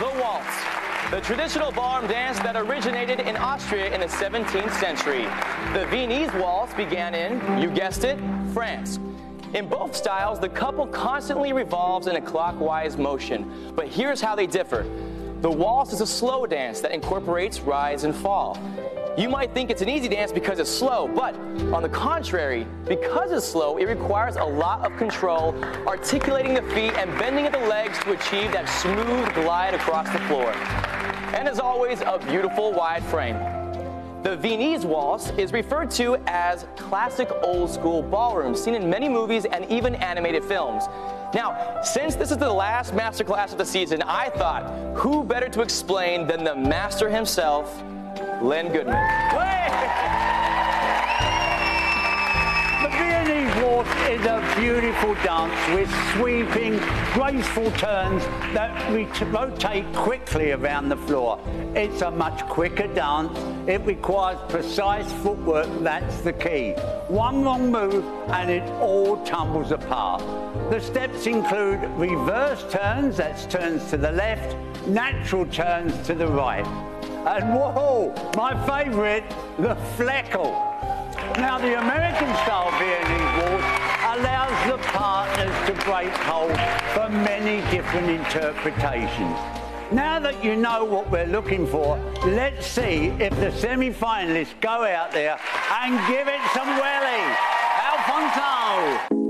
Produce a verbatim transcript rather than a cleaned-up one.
the waltz, the traditional ballroom dance that originated in Austria in the seventeenth century. The Viennese waltz began in, you guessed it, France. In both styles, the couple constantly revolves in a clockwise motion. But here's how they differ. The waltz is a slow dance that incorporates rise and fall. You might think it's an easy dance because it's slow, but on the contrary, because it's slow, it requires a lot of control, articulating the feet and bending of the legs to achieve that smooth glide across the floor. And as always, a beautiful wide frame. The Viennese waltz is referred to as classic old school ballroom, seen in many movies and even animated films. Now, since this is the last masterclass of the season, I thought, who better to explain than the master himself, Len Goodman. The Viennese waltz is a beautiful dance with sweeping, graceful turns that rotate quickly around the floor. It's a much quicker dance. It requires precise footwork. That's the key. One wrong move and it all tumbles apart. The steps include reverse turns, that's turns to the left, natural turns to the right. And whoa, my favorite, the Fleckle. Now, the American-style Viennese waltz allows the partners to break hold for many different interpretations. Now that you know what we're looking for, let's see if the semi-finalists go out there and give it some welly. Alfonso.